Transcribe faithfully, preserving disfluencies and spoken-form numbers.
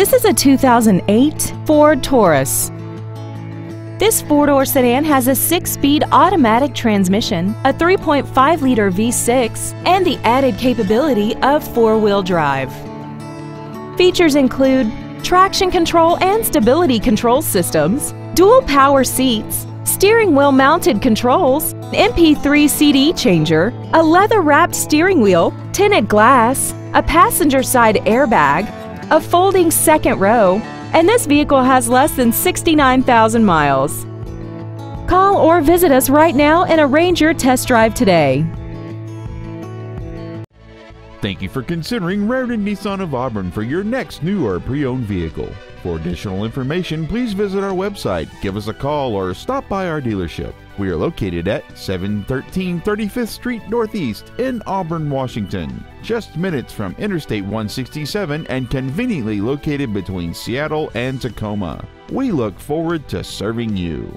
This is a two thousand eight Ford Taurus. This four-door sedan has a six-speed automatic transmission, a three point five liter V six, and the added capability of four-wheel drive. Features include traction control and stability control systems, dual power seats, steering wheel mounted controls, M P three C D changer, a leather-wrapped steering wheel, tinted glass, a passenger side airbag, a folding second row, and this vehicle has less than sixty-nine thousand miles. Call or visit us right now and arrange your test drive today. Thank you for considering Rairdon Nissan of Auburn for your next new or pre-owned vehicle. For additional information, please visit our website, give us a call, or stop by our dealership. We are located at seven thirteen thirty-fifth Street Northeast in Auburn, Washington, just minutes from Interstate one sixty-seven and conveniently located between Seattle and Tacoma. We look forward to serving you.